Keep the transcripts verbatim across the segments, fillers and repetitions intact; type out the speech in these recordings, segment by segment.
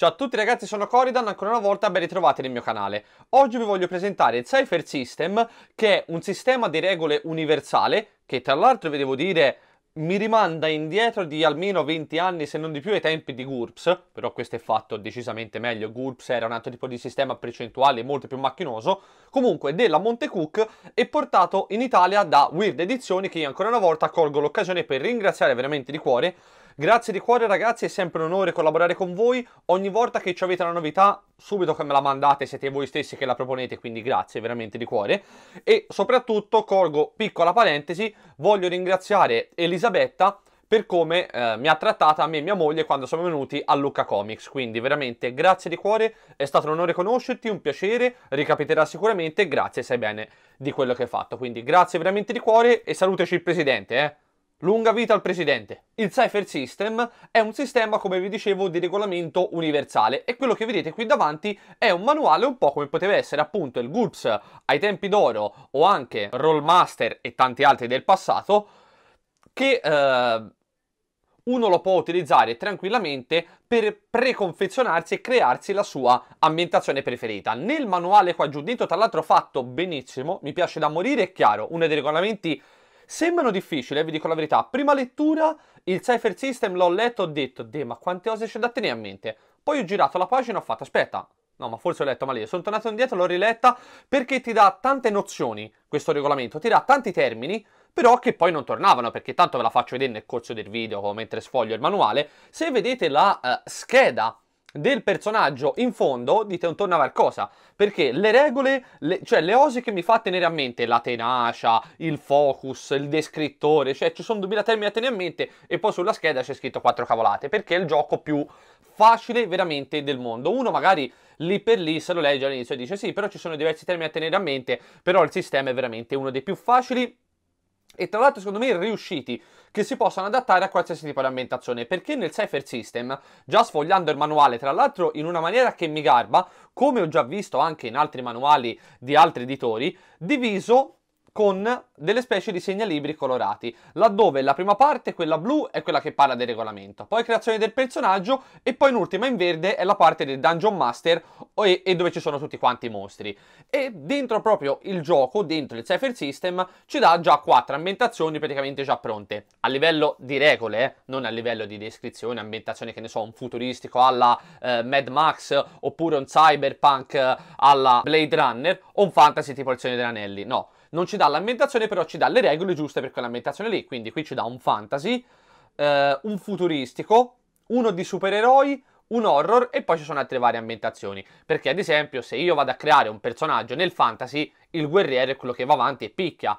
Ciao a tutti ragazzi, sono Corydan, ancora una volta ben ritrovati nel mio canale. Oggi vi voglio presentare il Cypher System, che è un sistema di regole universale, che tra l'altro vi devo dire mi rimanda indietro di almeno venti anni, se non di più, ai tempi di GURPS, però questo è fatto decisamente meglio. GURPS era un altro tipo di sistema percentuale molto più macchinoso, comunque della Monte Cook, e portato in Italia da Wyrd Edizioni, che io ancora una volta colgo l'occasione per ringraziare veramente di cuore. Grazie di cuore ragazzi, è sempre un onore collaborare con voi. Ogni volta che ci avete una novità, subito che me la mandate, siete voi stessi che la proponete, quindi grazie veramente di cuore. E soprattutto, colgo piccola parentesi, voglio ringraziare Elisabetta per come eh, mi ha trattata a me e mia moglie quando siamo venuti a Lucca Comics, quindi veramente grazie di cuore, è stato un onore conoscerti, un piacere, ricapiterà sicuramente, grazie, sai bene di quello che hai fatto, quindi grazie veramente di cuore e salutaci il presidente, eh. Lunga vita al presidente. Il Cypher System è un sistema, come vi dicevo, di regolamento universale, e quello che vedete qui davanti è un manuale un po' come poteva essere appunto il GURPS ai tempi d'oro, o anche Rollmaster e tanti altri del passato, che eh, uno lo può utilizzare tranquillamente per preconfezionarsi e crearsi la sua ambientazione preferita. Nel manuale qua giù dentro, tra l'altro fatto benissimo, mi piace da morire, è chiaro, uno dei regolamenti sembrano difficili, eh, vi dico la verità. Prima lettura, il Cypher System l'ho letto, ho detto, de, ma quante cose c'è da tenere a mente? Poi ho girato la pagina e ho fatto, aspetta, no, ma forse ho letto male. Sono tornato indietro, l'ho riletta, perché ti dà tante nozioni questo regolamento, ti dà tanti termini, però che poi non tornavano, perché tanto ve la faccio vedere nel corso del video, mentre sfoglio il manuale. Se vedete la eh, scheda del personaggio in fondo, dite un tornava al cosa, perché le regole, le, cioè le cose che mi fa tenere a mente, la tenacia, il focus, il descrittore, cioè ci sono duemila termini da tenere a mente, e poi sulla scheda c'è scritto quattro cavolate, perché è il gioco più facile veramente del mondo. Uno magari lì per lì se lo legge all'inizio e dice sì, però ci sono diversi termini da tenere a mente, però il sistema è veramente uno dei più facili, e tra l'altro secondo me riusciti, che si possano adattare a qualsiasi tipo di ambientazione, perché nel Cypher System, già sfogliando il manuale, tra l'altro in una maniera che mi garba, come ho già visto anche in altri manuali di altri editori, diviso con delle specie di segnalibri colorati, laddove la prima parte, quella blu, è quella che parla del regolamento, poi creazione del personaggio, e poi in ultima in verde è la parte del Dungeon Master e, e dove ci sono tutti quanti i mostri. E dentro proprio il gioco, dentro il Cypher System, ci dà già quattro ambientazioni praticamente già pronte, a livello di regole, eh? Non a livello di descrizione, ambientazione, che ne so, un futuristico alla eh, Mad Max, oppure un cyberpunk eh, alla Blade Runner, o un fantasy tipo il Signore degli Anelli, no. Non ci dà l'ambientazione, però ci dà le regole giuste per quell'ambientazione lì. Quindi qui ci dà un fantasy, eh, un futuristico, uno di supereroi, un horror, e poi ci sono altre varie ambientazioni. Perché ad esempio se io vado a creare un personaggio nel fantasy, il guerriero è quello che va avanti e picchia.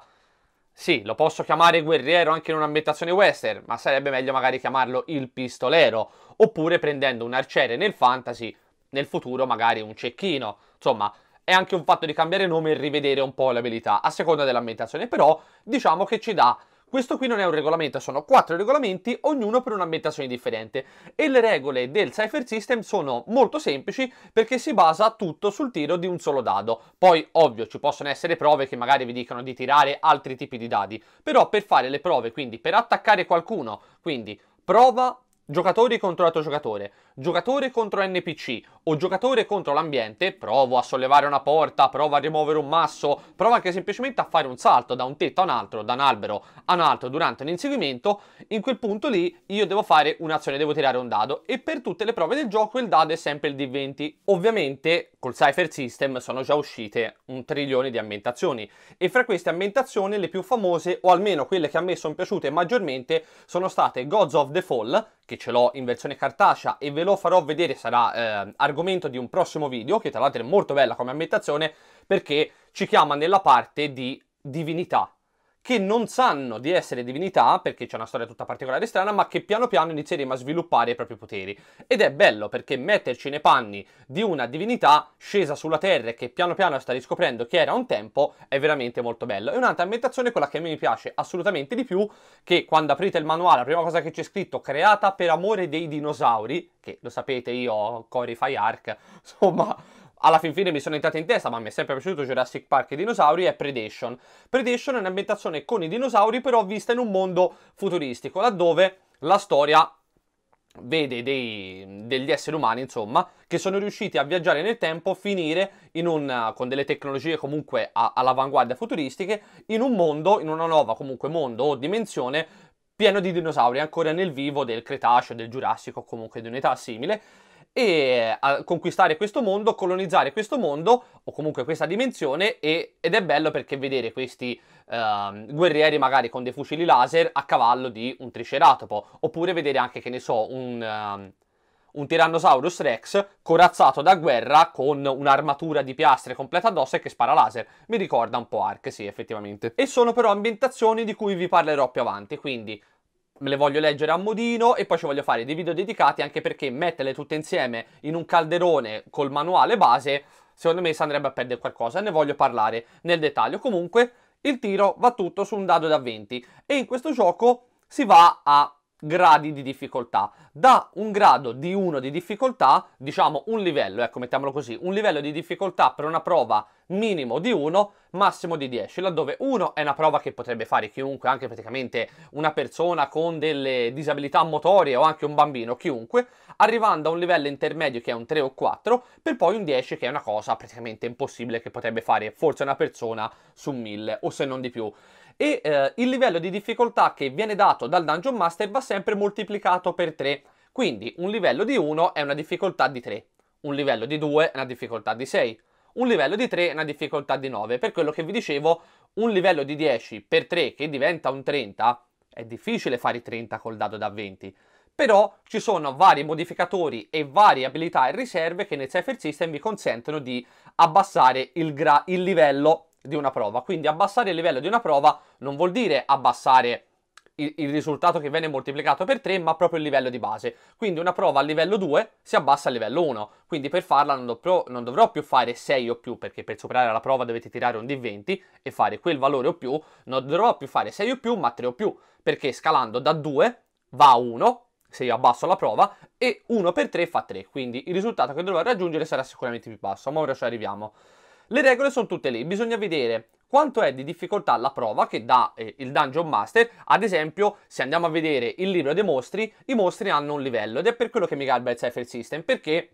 Sì, lo posso chiamare guerriero anche in un'ambientazione western, ma sarebbe meglio magari chiamarlo il pistolero. Oppure prendendo un arciere nel fantasy, nel futuro magari un cecchino. Insomma, è anche un fatto di cambiare nome e rivedere un po' le abilità a seconda dell'ambientazione, però diciamo che ci dà, questo qui non è un regolamento, sono quattro regolamenti, ognuno per un'ambientazione differente, e le regole del Cypher System sono molto semplici, perché si basa tutto sul tiro di un solo dado. Poi ovvio ci possono essere prove che magari vi dicono di tirare altri tipi di dadi, però per fare le prove, quindi per attaccare qualcuno, quindi prova giocatori contro altro giocatore, giocatore contro N P C o giocatore contro l'ambiente, provo a sollevare una porta, provo a rimuovere un masso, provo anche semplicemente a fare un salto da un tetto a un altro, da un albero a un altro durante un inseguimento, in quel punto lì io devo fare un'azione, devo tirare un dado, e per tutte le prove del gioco il dado è sempre il D venti. Ovviamente col Cypher System sono già uscite un trilione di ambientazioni, e fra queste ambientazioni le più famose, o almeno quelle che a me sono piaciute maggiormente, sono state Gods of the Fall, che ce l'ho in versione cartacea e ve lo farò vedere, sarà eh, argomento di un prossimo video, che tra l'altro è molto bella come ambientazione, perché ci chiama nella parte di divinità, che non sanno di essere divinità, perché c'è una storia tutta particolare e strana, ma che piano piano inizieremo a sviluppare i propri poteri. Ed è bello, perché metterci nei panni di una divinità scesa sulla terra e che piano piano sta riscoprendo chi era un tempo è veramente molto bello. E un'altra ambientazione, quella che a me mi piace assolutamente di più, che quando aprite il manuale la prima cosa che c'è scritto, creata per amore dei dinosauri, che lo sapete io, Cory fai arc, insomma, alla fin fine mi sono entrato in testa, ma mi è sempre piaciuto Jurassic Park e i dinosauri, è Predation. Predation è un'ambientazione con i dinosauri, però vista in un mondo futuristico, laddove la storia vede dei, degli esseri umani, insomma, che sono riusciti a viaggiare nel tempo, finire in un, con delle tecnologie comunque a, all'avanguardia futuristiche, in un mondo, in una nuova comunque mondo o dimensione pieno di dinosauri ancora nel vivo del Cretaceo, del Giurassico, comunque di un'età simile, e a conquistare questo mondo, colonizzare questo mondo o comunque questa dimensione. E, ed è bello perché vedere questi Uh, guerrieri magari con dei fucili laser a cavallo di un triceratopo, oppure vedere anche, che ne so, un, uh, un Tyrannosaurus Rex corazzato da guerra con un'armatura di piastre completa addosso e che spara laser. Mi ricorda un po' Ark, sì, effettivamente. E sono però ambientazioni di cui vi parlerò più avanti, quindi me le voglio leggere a modino e poi ci voglio fare dei video dedicati, anche perché metterle tutte insieme in un calderone col manuale base, secondo me si andrebbe a perdere qualcosa, e ne voglio parlare nel dettaglio. Comunque, il tiro va tutto su un dado da venti e in questo gioco si va a gradi di difficoltà. Da un grado di uno di difficoltà, diciamo un livello, ecco, mettiamolo così, un livello di difficoltà per una prova minimo di uno, massimo di dieci, laddove uno è una prova che potrebbe fare chiunque, anche praticamente una persona con delle disabilità motorie o anche un bambino, chiunque, arrivando a un livello intermedio che è un tre o quattro, per poi un dieci che è una cosa praticamente impossibile che potrebbe fare forse una persona su mille o se non di più. E eh, il livello di difficoltà che viene dato dal Dungeon Master va sempre moltiplicato per tre, quindi un livello di uno è una difficoltà di tre, un livello di due è una difficoltà di sei, un livello di tre è una difficoltà di nove. Per quello che vi dicevo, un livello di dieci per tre che diventa un trenta, è difficile fare i trenta col dado da venti, però ci sono vari modificatori e varie abilità e riserve che nel Cypher System vi consentono di abbassare il, gra il livello di una prova. Quindi abbassare il livello di una prova non vuol dire abbassare il, il risultato che viene moltiplicato per tre, ma proprio il livello di base. Quindi una prova a livello due si abbassa a livello uno, quindi per farla non, do non dovrò più fare sei o più, perché per superare la prova dovete tirare un D venti e fare quel valore o più. Non dovrò più fare sei o più, ma tre o più, perché scalando da due va a uno se io abbasso la prova, e uno per tre fa tre, quindi il risultato che dovrò raggiungere sarà sicuramente più basso, ma ora ci arriviamo. Le regole sono tutte lì, bisogna vedere quanto è di difficoltà la prova che dà eh, il Dungeon Master. Ad esempio, se andiamo a vedere il libro dei mostri, i mostri hanno un livello, ed è per quello che mi garba il Cypher System, perché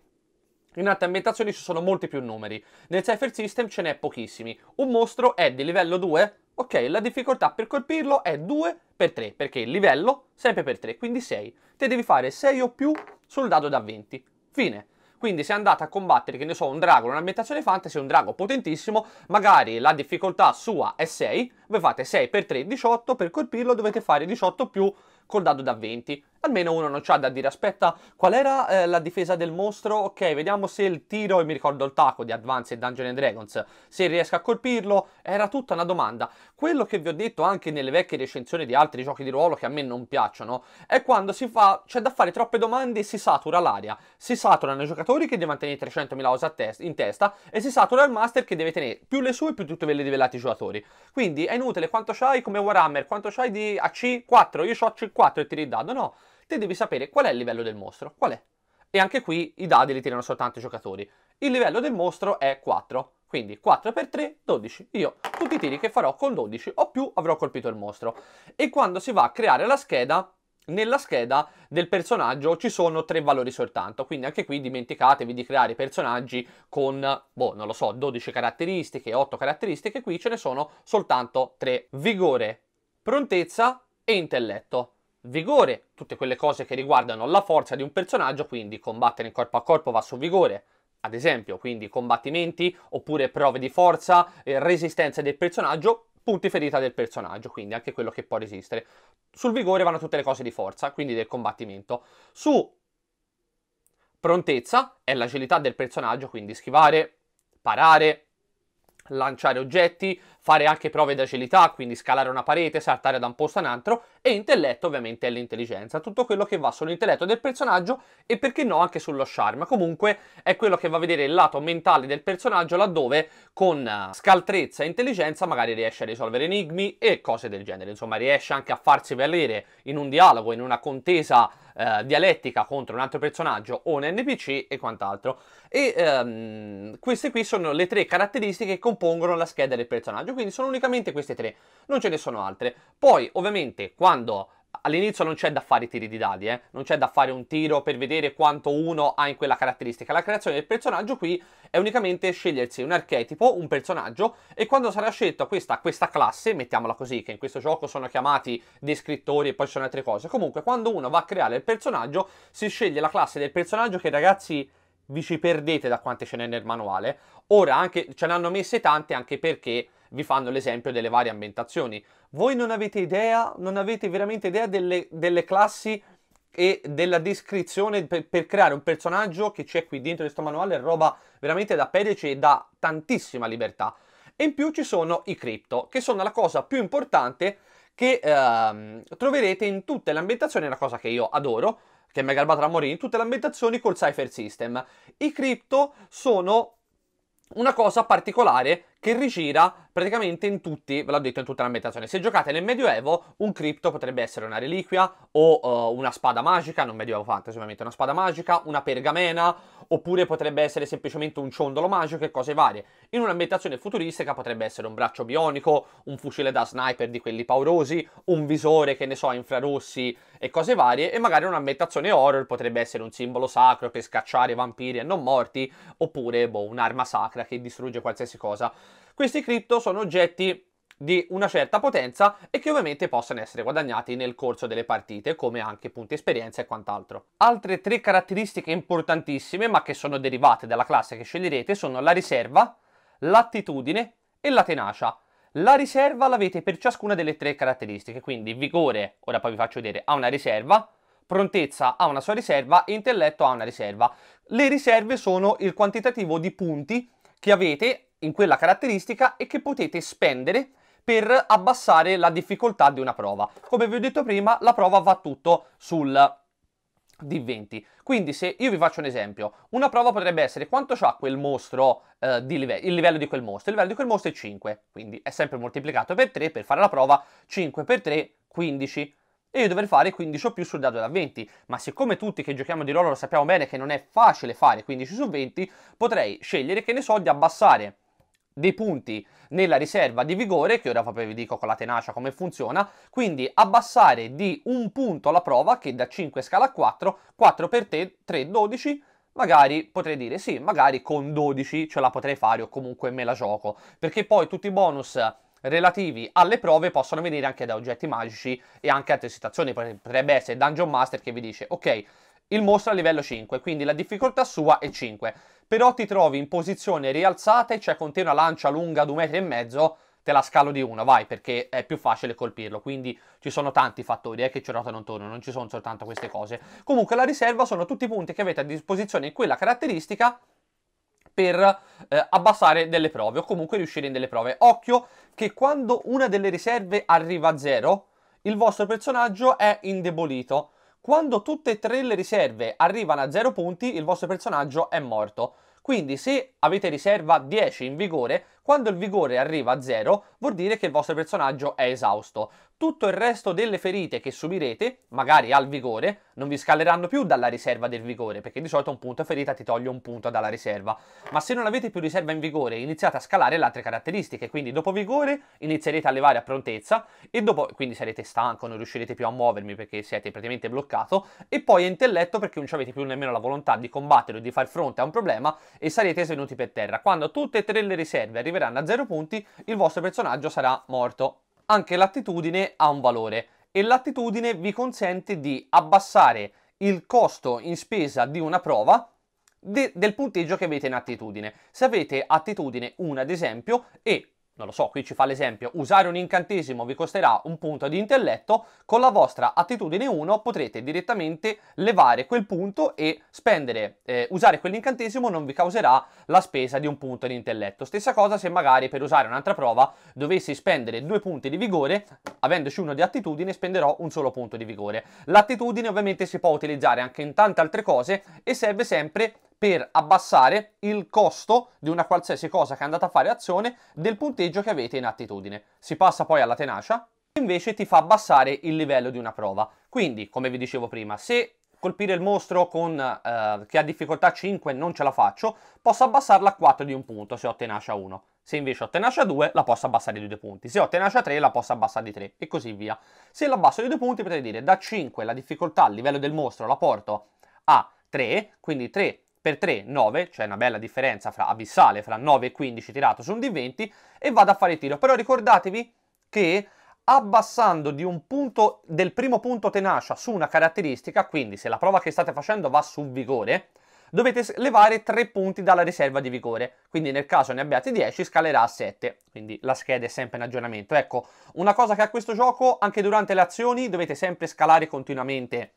in altre ambientazioni ci sono molti più numeri. Nel Cypher System ce n'è pochissimi. Un mostro è di livello due, ok, la difficoltà per colpirlo è due per tre, perché il livello sempre per tre, quindi sei. Te devi fare sei o più sul dado da venti, fine. Quindi se andate a combattere, che ne so, un drago, un'ambientazione fantasy, un drago potentissimo, magari la difficoltà sua è sei, voi fate sei per tre, diciotto, per colpirlo dovete fare diciotto più col dado da venti. Almeno uno non c'ha da dire, aspetta, qual era eh, la difesa del mostro? Ok, vediamo se il tiro, e mi ricordo il taco di Advanced Dungeons and Dragons, se riesco a colpirlo, era tutta una domanda. Quello che vi ho detto anche nelle vecchie recensioni di altri giochi di ruolo che a me non piacciono, è quando si fa, c'è da fare troppe domande e si satura l'aria. Si saturano i giocatori che devono tenere trecentomila osa in testa, e si satura il master che deve tenere più le sue più tutte ve le rivelate i giocatori. Quindi è inutile, quanto c'hai come Warhammer, quanto c'hai di A C? quattro, io c'ho cinquanta e tiri il dado, no. Te devi sapere qual è il livello del mostro, qual è. E anche qui i dadi li tirano soltanto i giocatori. Il livello del mostro è quattro, quindi quattro per tre, dodici. Io tutti i tiri che farò con dodici o più avrò colpito il mostro. E quando si va a creare la scheda, nella scheda del personaggio ci sono tre valori soltanto, quindi anche qui dimenticatevi di creare personaggi con, boh, non lo so, dodici caratteristiche, otto caratteristiche, qui ce ne sono soltanto tre. Vigore, prontezza e intelletto. Vigore, tutte quelle cose che riguardano la forza di un personaggio, quindi combattere in corpo a corpo va su vigore, ad esempio, quindi combattimenti, oppure prove di forza, eh, resistenza del personaggio, punti ferita del personaggio, quindi anche quello che può resistere. Sul vigore vanno tutte le cose di forza, quindi del combattimento. Su prontezza è l'agilità del personaggio, quindi schivare, parare, lanciare oggetti, fare anche prove di agilità, quindi scalare una parete, saltare da un posto a un altro. E intelletto ovviamente è l'intelligenza, tutto quello che va sull'intelletto del personaggio e perché no anche sullo charme. Comunque è quello che va a vedere il lato mentale del personaggio, laddove con scaltrezza e intelligenza magari riesce a risolvere enigmi e cose del genere, insomma riesce anche a farsi valere in un dialogo, in una contesa eh, dialettica contro un altro personaggio o un N P C e quant'altro. E ehm, queste qui sono le tre caratteristiche che compongono la scheda del personaggio, quindi sono unicamente queste tre, non ce ne sono altre. Poi ovviamente quando All'inizio non c'è da fare i tiri di dadi, eh? Non c'è da fare un tiro per vedere quanto uno ha in quella caratteristica. La creazione del personaggio qui è unicamente scegliersi un archetipo, un personaggio, e quando sarà scelta questa, questa classe, mettiamola così, che in questo gioco sono chiamati descrittori e poi ci sono altre cose, comunque quando uno va a creare il personaggio si sceglie la classe del personaggio che, ragazzi, vi ci perdete da quante ce n'è nel manuale. Ora anche ce ne hanno messe tante, anche perché vi fanno l'esempio delle varie ambientazioni. Voi non avete idea, non avete veramente idea delle, delle classi e della descrizione per, per creare un personaggio che c'è qui dentro questo manuale. È roba veramente da pedice e dà tantissima libertà. E in più ci sono i cripto, che sono la cosa più importante che ehm, troverete in tutte le ambientazioni, è una cosa che io adoro, che mi è garbata da morire, in tutte le ambientazioni col Cypher System. I cripto sono una cosa particolare che rigira praticamente in tutti, ve l'ho detto, in tutta l'ambientazione. Se giocate nel Medioevo, un cripto potrebbe essere una reliquia o uh, una spada magica, non Medioevo fantasy ovviamente, una spada magica, una pergamena, oppure potrebbe essere semplicemente un ciondolo magico e cose varie. In un'ambientazione futuristica potrebbe essere un braccio bionico, un fucile da sniper di quelli paurosi, un visore, che ne so, infrarossi e cose varie. E magari in un'ambientazione horror potrebbe essere un simbolo sacro che scacciare vampiri e non morti, oppure boh, un'arma sacra che distrugge qualsiasi cosa. Questi cripto sono oggetti di una certa potenza e che ovviamente possono essere guadagnati nel corso delle partite, come anche punti esperienza e quant'altro. Altre tre caratteristiche importantissime, ma che sono derivate dalla classe che sceglierete, sono la riserva, l'attitudine e la tenacia. La riserva l'avete per ciascuna delle tre caratteristiche, quindi vigore, ora poi vi faccio vedere, ha una riserva, prontezza ha una sua riserva, intelletto ha una riserva. Le riserve sono il quantitativo di punti che avete in quella caratteristica e che potete spendere per abbassare la difficoltà di una prova. Come vi ho detto prima, la prova va tutto sul D venti. Quindi se io vi faccio un esempio, una prova potrebbe essere quanto c'ha quel mostro, eh, di live- il livello di quel mostro. Il livello di quel mostro è cinque, quindi è sempre moltiplicato per tre per fare la prova. Cinque per tre, quindici. E io dovrei fare quindici o più sul dado da venti, ma siccome tutti che giochiamo di ruolo lo sappiamo bene che non è facile fare quindici su venti, potrei scegliere, che ne so, di abbassare dei punti nella riserva di vigore, che ora proprio vi dico con la tenacia come funziona, quindi abbassare di un punto la prova, che da cinque scala a quattro, quattro per tre, tre, dodici, magari potrei dire sì, magari con dodici ce la potrei fare o comunque me la gioco, perché poi tutti i bonus relativi alle prove possono venire anche da oggetti magici e anche altre situazioni. Potrebbe essere Dungeon Master che vi dice ok, il mostro è a livello cinque, quindi la difficoltà sua è cinque, però ti trovi in posizione rialzata e c'è con te una lancia lunga di un metro e mezzo, te la scalo di uno, vai, perché è più facile colpirlo. Quindi ci sono tanti fattori eh, che ci ruotano intorno, non ci sono soltanto queste cose. Comunque la riserva sono tutti i punti che avete a disposizione in quella caratteristica per eh, abbassare delle prove o comunque riuscire in delle prove. Occhio che quando una delle riserve arriva a zero, il vostro personaggio è indebolito. Quando tutte e tre le riserve arrivano a zero punti, il vostro personaggio è morto. Quindi se avete riserva dieci in vigore, quando il vigore arriva a zero vuol dire che il vostro personaggio è esausto. Tutto il resto delle ferite che subirete, magari al vigore, non vi scaleranno più dalla riserva del vigore, perché di solito un punto ferita ti toglie un punto dalla riserva. Ma se non avete più riserva in vigore, iniziate a scalare le altre caratteristiche, quindi dopo vigore inizierete a levare a prontezza, e dopo quindi sarete stanco, non riuscirete più a muovermi perché siete praticamente bloccato, e poi intelletto perché non avete più nemmeno la volontà di combattere o di far fronte a un problema, e sarete svenuti per terra. Quando tutte e tre le riserve arriveranno a zero punti, il vostro personaggio sarà morto. Anche l'attitudine ha un valore, e l'attitudine vi consente di abbassare il costo in spesa di una prova de del punteggio che avete in attitudine. Se avete attitudine uno ad esempio, e non lo so, qui ci fa l'esempio, usare un incantesimo vi costerà un punto di intelletto, con la vostra attitudine uno potrete direttamente levare quel punto e spendere, eh, usare quell'incantesimo non vi causerà la spesa di un punto di intelletto. Stessa cosa se magari per usare un'altra prova dovessi spendere due punti di vigore, avendoci uno di attitudine spenderò un solo punto di vigore. L'attitudine ovviamente si può utilizzare anche in tante altre cose e serve sempre per abbassare il costo di una qualsiasi cosa che andate a fare azione del punteggio che avete in attitudine. Si passa poi alla tenacia, invece ti fa abbassare il livello di una prova. Quindi, come vi dicevo prima, se colpire il mostro con, eh, che ha difficoltà cinque, non ce la faccio, posso abbassarla a quattro di un punto se ho tenacia uno. Se invece ho tenacia due, la posso abbassare di due punti. Se ho tenacia tre, la posso abbassare di tre, e così via. Se la abbasso di due punti, potrei dire da cinque la difficoltà al livello del mostro la porto a tre, quindi tre per tre, nove, c'è una bella differenza fra abissale, fra nove e quindici tirato su un D venti, e vado a fare il tiro. Però ricordatevi che abbassando di un punto, del primo punto tenacia su una caratteristica, quindi se la prova che state facendo va su vigore, dovete levare tre punti dalla riserva di vigore, quindi nel caso ne abbiate dieci scalerà a sette, quindi la scheda è sempre in aggiornamento. Ecco, una cosa che ha questo gioco, anche durante le azioni dovete sempre scalare continuamente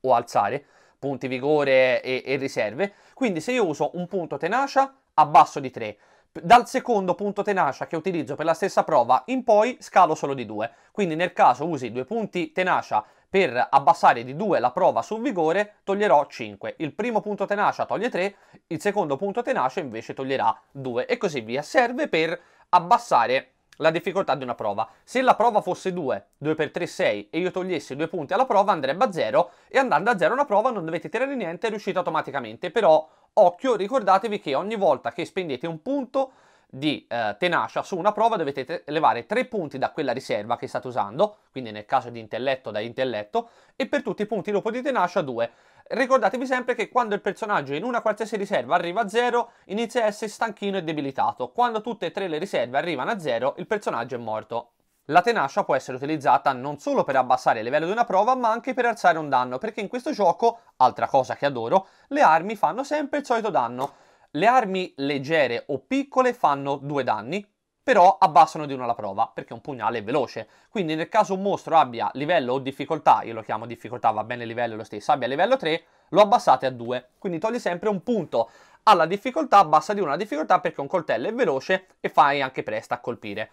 o alzare punti vigore e, e riserve, quindi se io uso un punto tenacia abbasso di tre, dal secondo punto tenacia che utilizzo per la stessa prova in poi scalo solo di due, quindi nel caso usi due punti tenacia per abbassare di due la prova su vigore, toglierò cinque. Il primo punto tenacia toglie tre, il secondo punto tenacia invece toglierà due, e così via. Serve per abbassare la difficoltà di una prova. Se la prova fosse due, due per tre, sei, e io togliessi due punti alla prova andrebbe a zero, e andando a zero una prova non dovete tirare niente, è riuscita automaticamente. Però, occhio, ricordatevi che ogni volta che spendete un punto di eh, tenacia su una prova dovete levare tre punti da quella riserva che state usando, quindi nel caso di intelletto da intelletto, e per tutti i punti dopo di tenacia due. Ricordatevi sempre che quando il personaggio in una qualsiasi riserva arriva a zero inizia a essere stanchino e debilitato, quando tutte e tre le riserve arrivano a zero il personaggio è morto. La tenacia può essere utilizzata non solo per abbassare il livello di una prova, ma anche per alzare un danno, perché in questo gioco, altra cosa che adoro, le armi fanno sempre il solito danno. Le armi leggere o piccole fanno due danni, però abbassano di uno la prova, perché un pugnale è veloce. Quindi nel caso un mostro abbia livello o difficoltà, io lo chiamo difficoltà, va bene livello lo stesso, abbia livello tre, lo abbassate a due. Quindi togli sempre un punto alla difficoltà, abbassa di uno la difficoltà, perché un coltello è veloce e fai anche presta a colpire.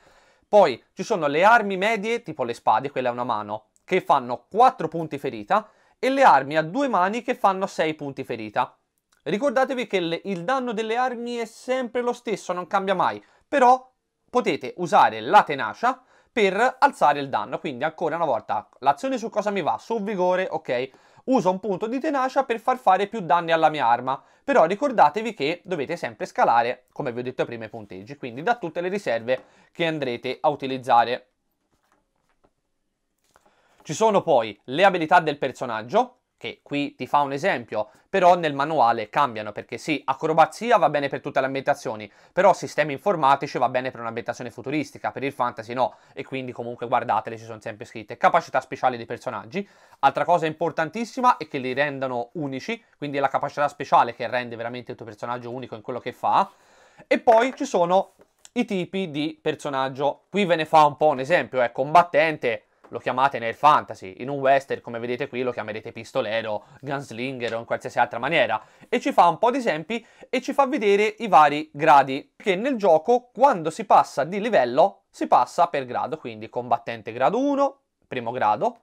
Poi ci sono le armi medie, tipo le spade, quella è una mano, che fanno quattro punti ferita, e le armi a due mani che fanno sei punti ferita. Ricordatevi che il danno delle armi è sempre lo stesso, non cambia mai, però potete usare la tenacia per alzare il danno. Quindi ancora una volta, l'azione su cosa mi va? Su vigore, ok, uso un punto di tenacia per far fare più danni alla mia arma, però ricordatevi che dovete sempre scalare, come vi ho detto prima, i punteggi, quindi da tutte le riserve che andrete a utilizzare. Ci sono poi le abilità del personaggio, che qui ti fa un esempio, però nel manuale cambiano, perché sì, acrobazia va bene per tutte le ambientazioni, però sistemi informatici va bene per un'ambientazione futuristica, per il fantasy no, e quindi comunque guardatele, ci sono sempre scritte. Capacità speciali dei personaggi, altra cosa importantissima è che li rendano unici, quindi è la capacità speciale che rende veramente il tuo personaggio unico in quello che fa. E poi ci sono i tipi di personaggio, qui ve ne fa un po' un esempio, è combattente, lo chiamate nel fantasy, in un western come vedete qui lo chiamerete pistolero, gunslinger o in qualsiasi altra maniera, e ci fa un po' di esempi e ci fa vedere i vari gradi, perché nel gioco quando si passa di livello si passa per grado, quindi combattente grado uno, primo grado,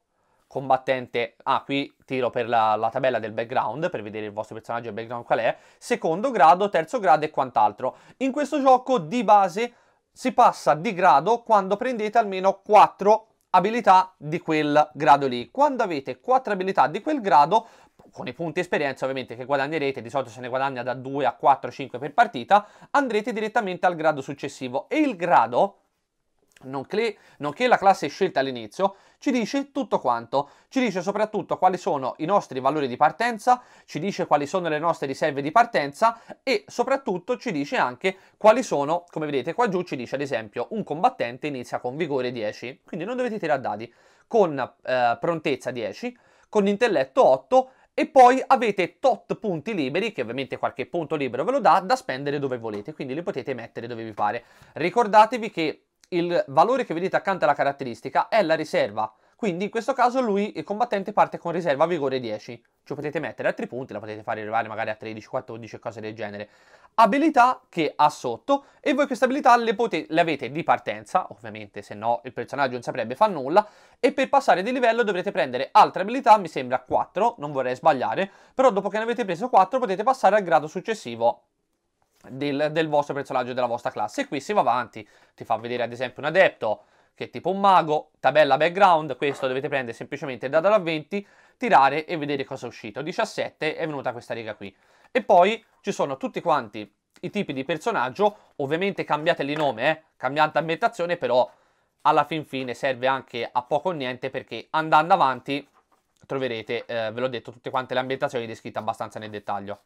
combattente, ah qui tiro per la, la tabella del background per vedere il vostro personaggio e il background qual è, secondo grado, terzo grado e quant'altro. In questo gioco di base si passa di grado quando prendete almeno quattro abilità di quel grado lì. Quando avete quattro abilità di quel grado, con i punti esperienza ovviamente che guadagnerete, di solito se ne guadagna da due a quattro, cinque per partita, andrete direttamente al grado successivo, e il grado, nonché, nonché la classe scelta all'inizio, ci dice tutto quanto, ci dice soprattutto quali sono i nostri valori di partenza, ci dice quali sono le nostre riserve di partenza, e soprattutto ci dice anche quali sono, come vedete qua giù ci dice ad esempio un combattente inizia con vigore dieci, quindi non dovete tirare dadi, con eh, prontezza dieci, con intelletto otto, e poi avete tot punti liberi, che ovviamente qualche punto libero ve lo dà, da spendere dove volete, quindi li potete mettere dove vi pare. Ricordatevi che il valore che vedete accanto alla caratteristica è la riserva, quindi in questo caso lui, il combattente, parte con riserva a vigore dieci, ci potete mettere altri punti, la potete fare arrivare magari a tredici, quattordici e cose del genere. Abilità che ha sotto, e voi queste abilità le, le avete di partenza, ovviamente se no il personaggio non saprebbe far nulla, e per passare di livello dovrete prendere altre abilità, mi sembra quattro, non vorrei sbagliare, però dopo che ne avete preso quattro potete passare al grado successivo Del, del vostro personaggio, della vostra classe, e qui si va avanti. Ti fa vedere ad esempio un adepto che è tipo un mago, tabella background, questo dovete prendere semplicemente data da venti, tirare e vedere cosa è uscito. diciassette è venuta questa riga qui. E poi ci sono tutti quanti i tipi di personaggio, ovviamente cambiateli nome, eh? Cambiate ambientazione, però alla fin fine serve anche a poco o niente, perché andando avanti troverete, eh, ve l'ho detto, tutte quante le ambientazioni descritte abbastanza nel dettaglio.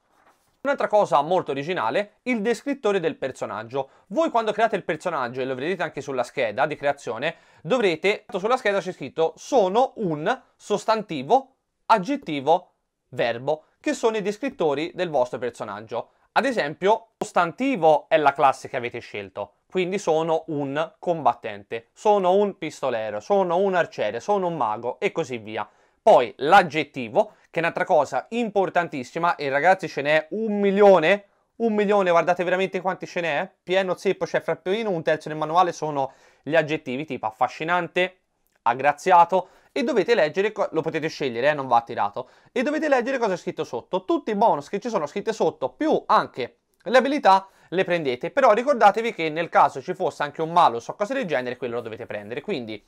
Un'altra cosa molto originale, il descrittore del personaggio. Voi quando create il personaggio, e lo vedete anche sulla scheda di creazione, dovrete, sulla scheda c'è scritto sono un sostantivo, aggettivo, verbo, che sono i descrittori del vostro personaggio. Ad esempio, sostantivo è la classe che avete scelto, quindi sono un combattente, sono un pistolero, sono un arciere, sono un mago e così via. Poi l'aggettivo, che è un'altra cosa importantissima, e ragazzi ce n'è un milione, un milione, guardate veramente quanti ce n'è, pieno zeppo, c'è fra più o meno un terzo del manuale, sono gli aggettivi tipo affascinante, aggraziato, e dovete leggere, lo potete scegliere, eh, non va tirato, e dovete leggere cosa è scritto sotto, tutti i bonus che ci sono scritti sotto, più anche le abilità, le prendete, però ricordatevi che nel caso ci fosse anche un malus o cose del genere, quello lo dovete prendere, quindi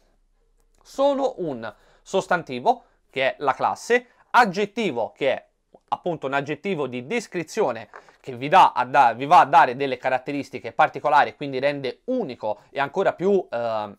sono un sostantivo, che è la classe, aggettivo, che è appunto un aggettivo di descrizione che vi, dà a da, vi va a dare delle caratteristiche particolari, quindi rende unico e ancora più eh,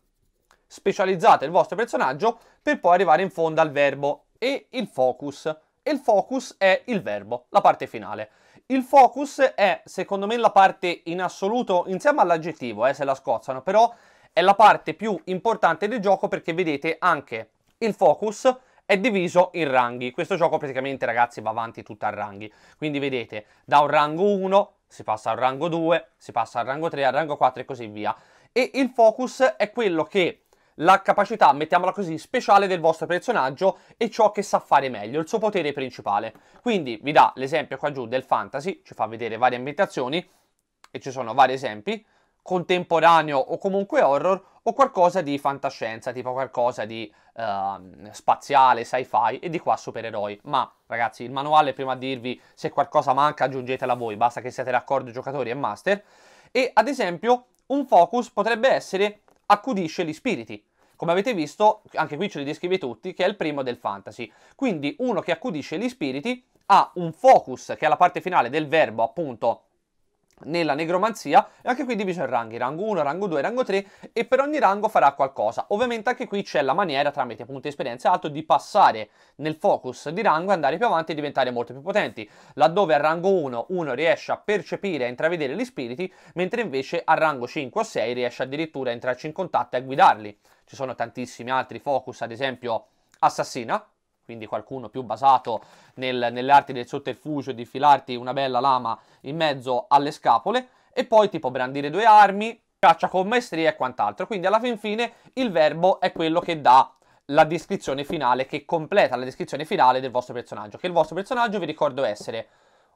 specializzato il vostro personaggio, per poi arrivare in fondo al verbo e il focus. E il focus è il verbo, la parte finale. Il focus è, secondo me, la parte in assoluto, insieme all'aggettivo, eh, se la scozzano, però è la parte più importante del gioco, perché vedete anche il focus è diviso in ranghi. Questo gioco praticamente, ragazzi, va avanti tutto a ranghi, quindi vedete da un rango uno si passa al rango due, si passa al rango tre, al rango quattro e così via, e il focus è quello che la capacità, mettiamola così, speciale del vostro personaggio e ciò che sa fare meglio, il suo potere principale. Quindi vi dà l'esempio qua giù del fantasy, ci fa vedere varie ambientazioni e ci sono vari esempi, contemporaneo o comunque horror, o qualcosa di fantascienza, tipo qualcosa di uh, spaziale, sci-fi, e di qua supereroi. Ma ragazzi, il manuale, prima a dirvi se qualcosa manca, aggiungetela voi, basta che siate d'accordo giocatori e master. E ad esempio un focus potrebbe essere accudisce gli spiriti, come avete visto, anche qui ce li descrive tutti, che è il primo del fantasy. Quindi uno che accudisce gli spiriti ha un focus, che è la parte finale del verbo appunto, nella negromanzia, e anche qui diviso in ranghi, rango uno, rango due, rango tre, e per ogni rango farà qualcosa. Ovviamente anche qui c'è la maniera, tramite punti esperienza e altro, di passare nel focus di rango, andare più avanti e diventare molto più potenti, laddove al rango uno uno riesce a percepire e intravedere gli spiriti, mentre invece al rango cinque o sei riesce addirittura a entrarci in contatto e a guidarli. Ci sono tantissimi altri focus, ad esempio assassina, quindi qualcuno più basato nel, nell'arte del sotterfugio, di filarti una bella lama in mezzo alle scapole, e poi tipo brandire due armi, caccia con maestria e quant'altro. Quindi alla fin fine il verbo è quello che dà la descrizione finale, che completa la descrizione finale del vostro personaggio, che il vostro personaggio, vi ricordo, essere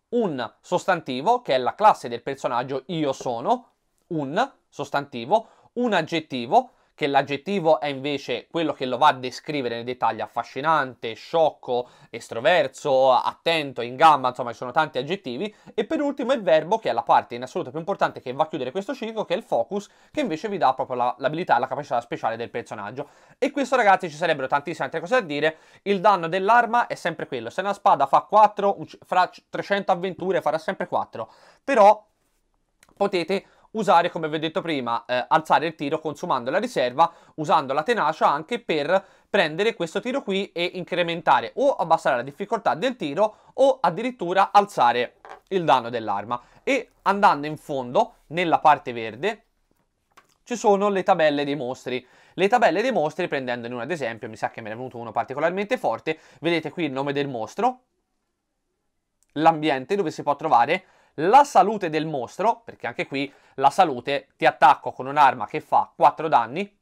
un sostantivo, che è la classe del personaggio io sono, un sostantivo, un aggettivo, che l'aggettivo è invece quello che lo va a descrivere nei dettagli, affascinante, sciocco, estroverso, attento, in gamba, insomma ci sono tanti aggettivi, e per ultimo il verbo, che è la parte in assoluto più importante, che va a chiudere questo ciclo, che è il focus, che invece vi dà proprio l'abilità e la capacità speciale del personaggio. E questo, ragazzi, ci sarebbero tantissime altre cose da dire. Il danno dell'arma è sempre quello, se una spada fa quattro, fra trecento avventure farà sempre quattro, però potete usare, come vi ho detto prima, eh, alzare il tiro consumando la riserva, usando la tenacia anche per prendere questo tiro qui e incrementare o abbassare la difficoltà del tiro, o addirittura alzare il danno dell'arma. E andando in fondo, nella parte verde, ci sono le tabelle dei mostri. Le tabelle dei mostri, prendendone uno ad esempio, mi sa che me ne è venuto uno particolarmente forte, vedete qui il nome del mostro, l'ambiente dove si può trovare, la salute del mostro, perché anche qui la salute, ti attacco con un'arma che fa quattro danni,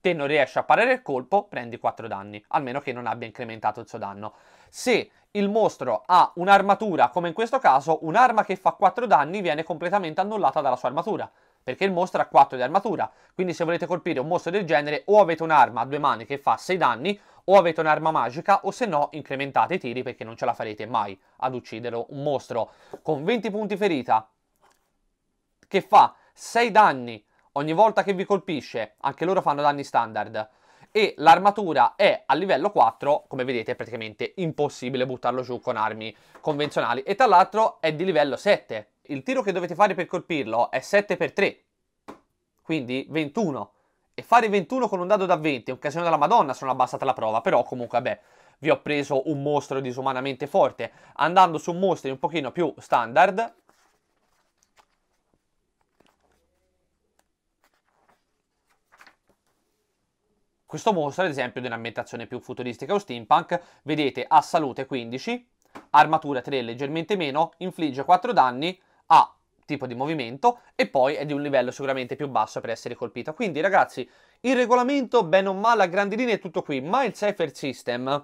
te non riesci a parare il colpo, prendi quattro danni, almeno che non abbia incrementato il suo danno. Se il mostro ha un'armatura, come in questo caso, un'arma che fa quattro danni viene completamente annullata dalla sua armatura, perché il mostro ha quattro di armatura. Quindi se volete colpire un mostro del genere, o avete un'arma a due mani che fa sei danni, o avete un'arma magica, o se no incrementate i tiri, perché non ce la farete mai ad uccidere un mostro con venti punti ferita che fa sei danni ogni volta che vi colpisce, anche loro fanno danni standard, e l'armatura è a livello quattro, come vedete è praticamente impossibile buttarlo giù con armi convenzionali, e tra l'altro è di livello sette, il tiro che dovete fare per colpirlo è sette per tre, quindi ventuno, e fare ventuno con un dado da venti è un'occasione della Madonna se non abbassate la prova, però comunque vabbè, vi ho preso un mostro disumanamente forte. Andando su mostri un pochino più standard, questo mostro ad esempio di un'ambientazione più futuristica o steampunk, vedete ha salute quindici, armatura tre leggermente meno, infligge quattro danni, ha tipo di movimento e poi è di un livello sicuramente più basso per essere colpito. Quindi ragazzi, il regolamento bene o male a grandi linee è tutto qui, ma il Cypher System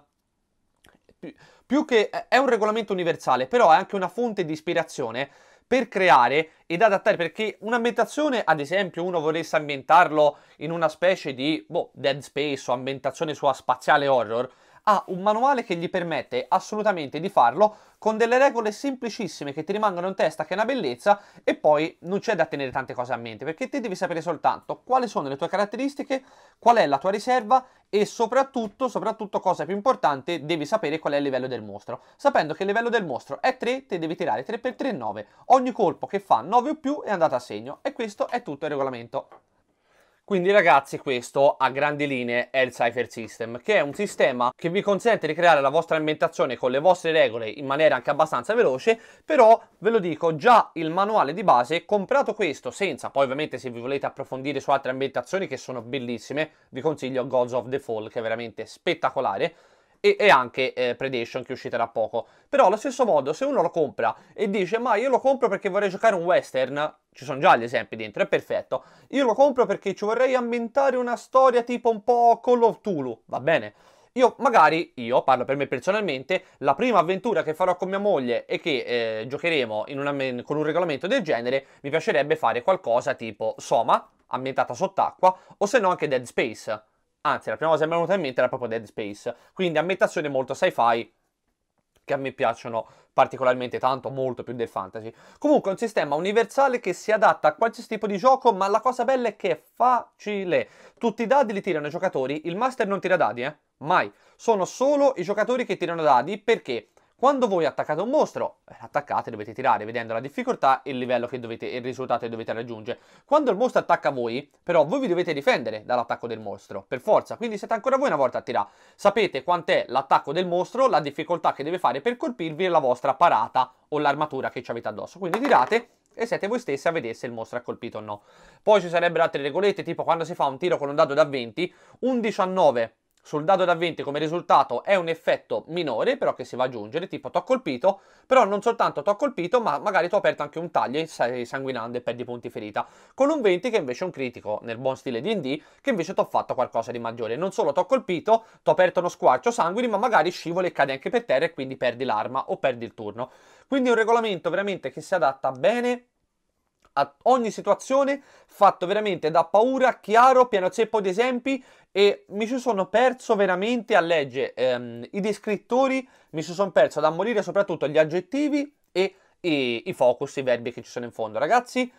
più che è un regolamento universale, però è anche una fonte di ispirazione per creare ed adattare, perché un'ambientazione, ad esempio uno volesse ambientarlo in una specie di boh, Dead Space o ambientazione sua spaziale horror, ha un manuale che gli permette assolutamente di farlo con delle regole semplicissime che ti rimangono in testa, che è una bellezza, e poi non c'è da tenere tante cose a mente, perché te devi sapere soltanto quali sono le tue caratteristiche, qual è la tua riserva e soprattutto, soprattutto cosa più importante, devi sapere qual è il livello del mostro. Sapendo che il livello del mostro è tre, te devi tirare tre per tre, nove. Ogni colpo che fa nove o più è andato a segno, e questo è tutto il regolamento. Quindi ragazzi, questo a grandi linee è il Cypher System, che è un sistema che vi consente di creare la vostra ambientazione con le vostre regole in maniera anche abbastanza veloce, però ve lo dico, già il manuale di base, comprato questo senza, poi ovviamente se vi volete approfondire su altre ambientazioni che sono bellissime, vi consiglio Gods of the Fall, che è veramente spettacolare, e, e anche eh, Predation, che uscite da poco. Però allo stesso modo, se uno lo compra e dice ma io lo compro perché vorrei giocare un western, ci sono già gli esempi dentro, è perfetto. Io lo compro perché ci vorrei ambientare una storia tipo un po' Call of Tulu, va bene? Io magari, io parlo per me personalmente, la prima avventura che farò con mia moglie e che eh, giocheremo in una, con un regolamento del genere, mi piacerebbe fare qualcosa tipo Soma, ambientata sott'acqua, o se no anche Dead Space. Anzi, la prima cosa che mi è venuta in mente era proprio Dead Space, quindi ambientazione molto sci-fi, che a me piacciono particolarmente tanto, molto più del fantasy. Comunque è un sistema universale che si adatta a qualsiasi tipo di gioco, ma la cosa bella è che è facile. Tutti i dadi li tirano i giocatori, il master non tira dadi, eh? Mai. Sono solo i giocatori che tirano dadi, perché quando voi attaccate un mostro, attaccate, dovete tirare vedendo la difficoltà e il livello che dovete, il risultato che dovete raggiungere. Quando il mostro attacca voi, però voi vi dovete difendere dall'attacco del mostro, per forza. Quindi siete ancora voi una volta a tirare. Sapete quant'è l'attacco del mostro, la difficoltà che deve fare per colpirvi e la vostra parata o l'armatura che ci avete addosso. Quindi tirate e siete voi stessi a vedere se il mostro ha colpito o no. Poi ci sarebbero altre regolette, tipo quando si fa un tiro con un dado da venti, un diciannove. Sul dado da venti come risultato è un effetto minore, però che si va ad aggiungere, tipo t'ho colpito, però non soltanto t'ho colpito, ma magari t'ho aperto anche un taglio e stai sanguinando e perdi punti ferita. Con un venti che invece è un critico, nel buon stile D and D, che invece t'ho fatto qualcosa di maggiore. Non solo t'ho colpito, t'ho aperto uno squarcio sanguini, ma magari scivoli e cade anche per terra e quindi perdi l'arma o perdi il turno. Quindi è un regolamento veramente che si adatta bene a ogni situazione, fatto veramente da paura, chiaro, pieno zeppo di esempi, e mi ci sono perso veramente a leggere ehm, i descrittori, mi ci sono perso da morire, soprattutto gli aggettivi e, e i focus, i verbi che ci sono in fondo. Ragazzi,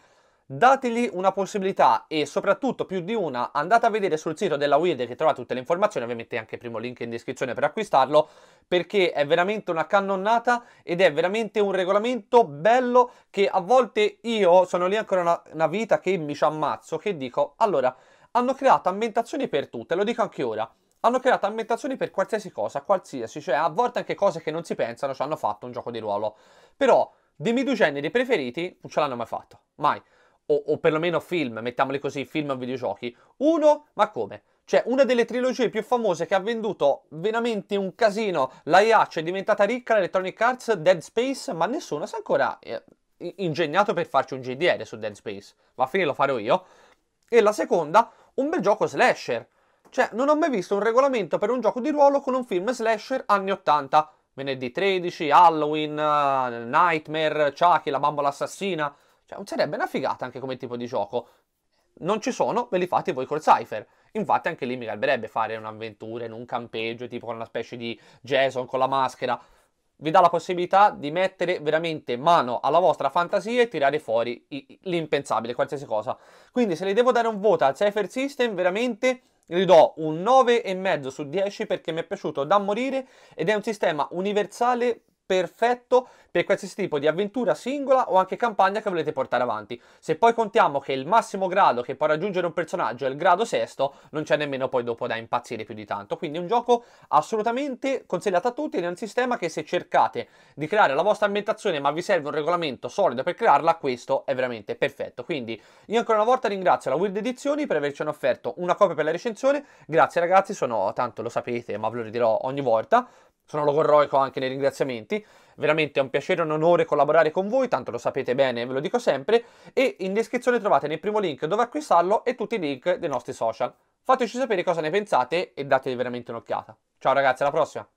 dateli una possibilità, e soprattutto più di una, andate a vedere sul sito della Wyrd, che trovate tutte le informazioni, ovviamente anche il primo link in descrizione per acquistarlo, perché è veramente una cannonata ed è veramente un regolamento bello che a volte io sono lì ancora una, una vita che mi ci ammazzo, che dico, allora, hanno creato ambientazioni per tutte, lo dico anche ora. Hanno creato ambientazioni per qualsiasi cosa, qualsiasi, cioè a volte anche cose che non si pensano ci hanno fatto un gioco di ruolo. Però dei miei due generi preferiti non ce l'hanno mai fatto, mai. O, o perlomeno film, mettiamoli così, film o videogiochi. Uno, ma come? Cioè, una delle trilogie più famose che ha venduto veramente un casino, la I A C è diventata ricca, l'Electronic Arts, Dead Space, ma nessuno si è ancora eh, ingegnato per farci un G D R su Dead Space. Ma a fine lo farò io. E la seconda, un bel gioco slasher. Cioè, non ho mai visto un regolamento per un gioco di ruolo con un film slasher anni ottanta. Venerdì tredici, Halloween, uh, Nightmare, Chucky, la bambola assassina. Cioè, sarebbe una figata anche come tipo di gioco. Non ci sono, ve li fate voi col Cypher. Infatti anche lì mi calmerebbe fare un'avventura in un campeggio, tipo con una specie di Jason con la maschera. Vi dà la possibilità di mettere veramente mano alla vostra fantasia e tirare fuori l'impensabile, qualsiasi cosa. Quindi se le devo dare un voto al Cypher System, veramente gli do un nove e mezzo su dieci perché mi è piaciuto da morire ed è un sistema universale perfetto per qualsiasi tipo di avventura singola o anche campagna che volete portare avanti. Se poi contiamo che il massimo grado che può raggiungere un personaggio è il grado sesto, non c'è nemmeno poi dopo da impazzire più di tanto, quindi è un gioco assolutamente consigliato a tutti ed è un sistema che se cercate di creare la vostra ambientazione ma vi serve un regolamento solido per crearla, questo è veramente perfetto. Quindi io ancora una volta ringrazio la Wyrd Edizioni per averci offerto una copia per la recensione, grazie ragazzi, sono, tanto lo sapete ma ve lo ridirò ogni volta, sono logorroico anche nei ringraziamenti, veramente è un piacere e un onore collaborare con voi, tanto lo sapete bene, ve lo dico sempre, e in descrizione trovate nel primo link dove acquistarlo e tutti i link dei nostri social. Fateci sapere cosa ne pensate e datevi veramente un'occhiata. Ciao ragazzi, alla prossima!